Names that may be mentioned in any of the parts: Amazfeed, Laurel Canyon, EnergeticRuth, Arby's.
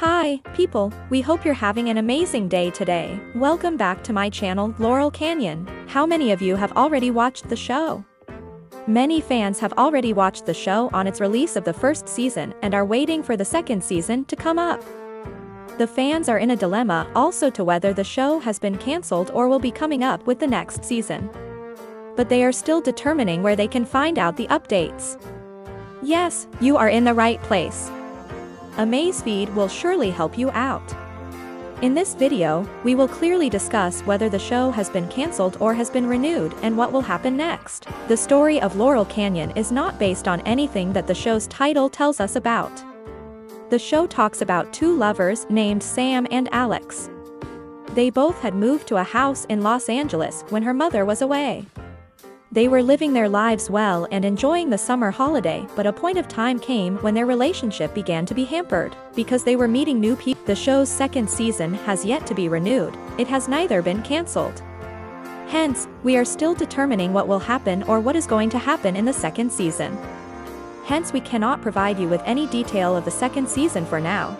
Hi, people, we hope you're having an amazing day today. Welcome back to my channel, Laurel Canyon. How many of you have already watched the show? Many fans have already watched the show on its release of the first season and are waiting for the second season to come up. The fans are in a dilemma also to whether the show has been cancelled or will be coming up with the next season. But they are still determining where they can find out the updates. Yes, you are in the right place. Amazfeed will surely help you out. In this video, we will clearly discuss whether the show has been cancelled or has been renewed and what will happen next. The story of Laurel Canyon is not based on anything that the show's title tells us about. The show talks about two lovers named Sam and Alex. They both had moved to a house in Los Angeles when her mother was away. They were living their lives well and enjoying the summer holiday, but a point of time came when their relationship began to be hampered, because they were meeting new people. The show's second season has yet to be renewed, it has neither been cancelled. Hence, we are still determining what will happen or what is going to happen in the second season. Hence we cannot provide you with any detail of the second season for now.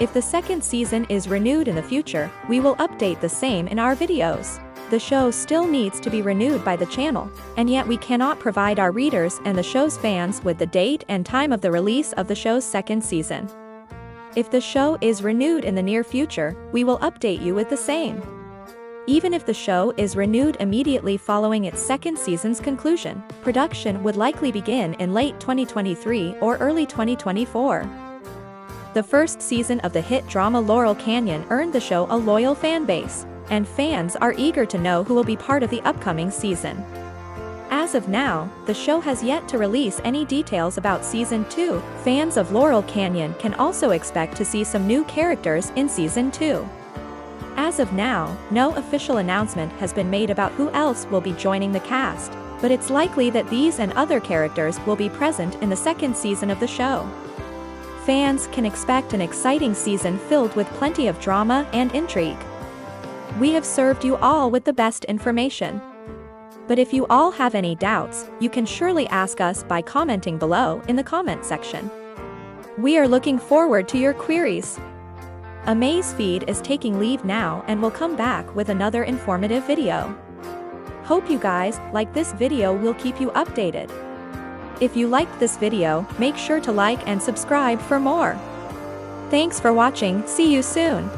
If the second season is renewed in the future, we will update the same in our videos. The show still needs to be renewed by the channel, and yet we cannot provide our readers and the show's fans with the date and time of the release of the show's second season. If the show is renewed in the near future, we will update you with the same. Even if the show is renewed immediately following its second season's conclusion, production would likely begin in late 2023 or early 2024. The first season of the hit drama Laurel Canyon earned the show a loyal fan base, and fans are eager to know who will be part of the upcoming season. As of now, the show has yet to release any details about Season 2. Fans of Laurel Canyon can also expect to see some new characters in Season 2. As of now, no official announcement has been made about who else will be joining the cast, but it's likely that these and other characters will be present in the second season of the show. Fans can expect an exciting season filled with plenty of drama and intrigue. We have served you all with the best information. But if you all have any doubts, you can surely ask us by commenting below in the comment section. We are looking forward to your queries. Amazfeed is taking leave now and will come back with another informative video. Hope you guys like this video. We'll keep you updated. If you liked this video, make sure to like and subscribe for more. Thanks for watching, see you soon.